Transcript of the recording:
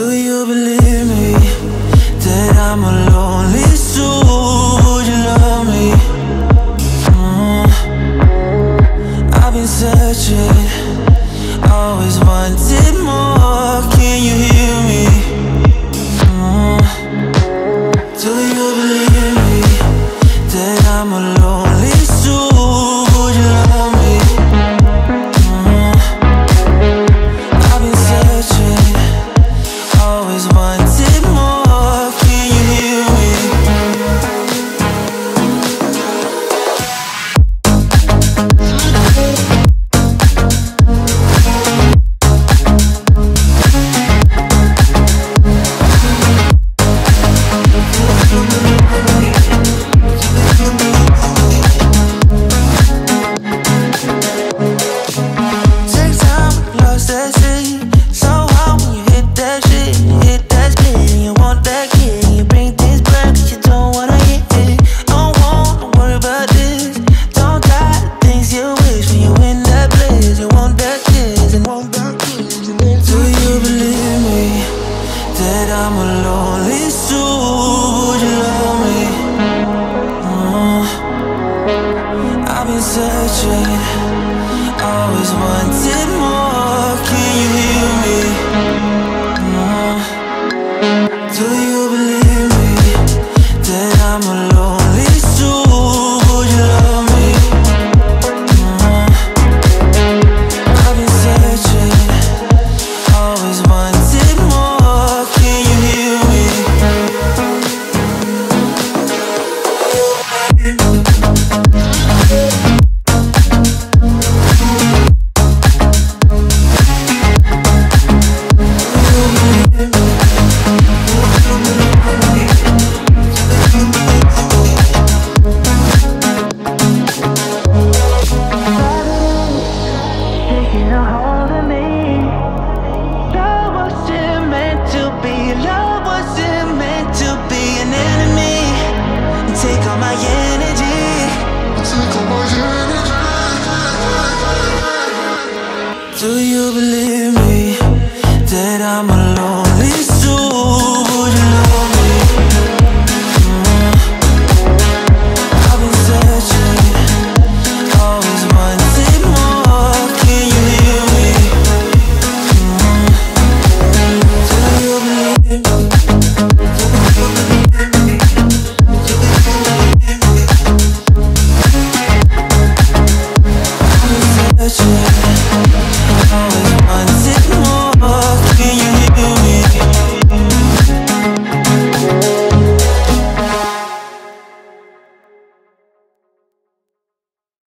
Do you believe me that I'm a lonely soul? Would you love me? I've been searching, always wanted more. Can you hear me? Do you believe me that I'm a lonely soul? Would you love me? I've been searching, always wanted more. Can you hear me? Take time, lost that shit. So hard when you hit that shit, hit that split. You want that kid, you bring things back, but you don't wanna hit it. Don't wanna worry about this. Don't die the things you wish when you in that place. You want that kid and want that kid. Do you believe me that I'm a lonely soul? Would you love me? I've been searching, always wanted more. Can you hear me? Do you believe me that I'm a lonely soul? Would you love me? I've been searching, always wanted more. Can you hear me? Do you believe me that I'm a lonely soul? Would you love me? I've been searching, always wanted more. Can you hear me? Do you believe me? I've been searching.